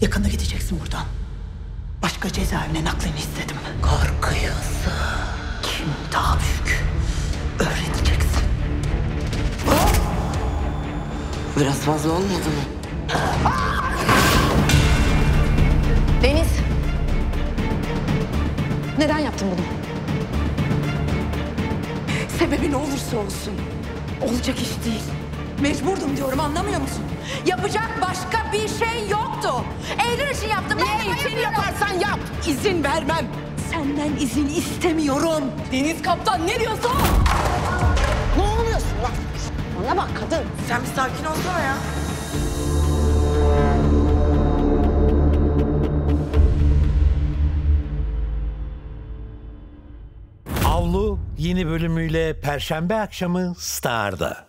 Yakında gideceksin buradan. Başka cezaevine naklini istedim. Korkuyorsun. Kim daha büyük? Öğreteceksin. Biraz fazla olmadı mı? Deniz. Neden yaptın bunu? Sebebi ne olursa olsun. Olacak iş değil. Mecburdum diyorum, anlamıyor musun? Yapacak başka bir şey yoktu. Eylül için yaptım. Ne için yaparsan yap. İzin vermem. Senden izin istemiyorum. Deniz Kaptan ne diyorsa o. Ne oluyorsun lan? Bana bak kadın. Sen bir sakin olsana ya. Avlu yeni bölümüyle Perşembe akşamı Star'da.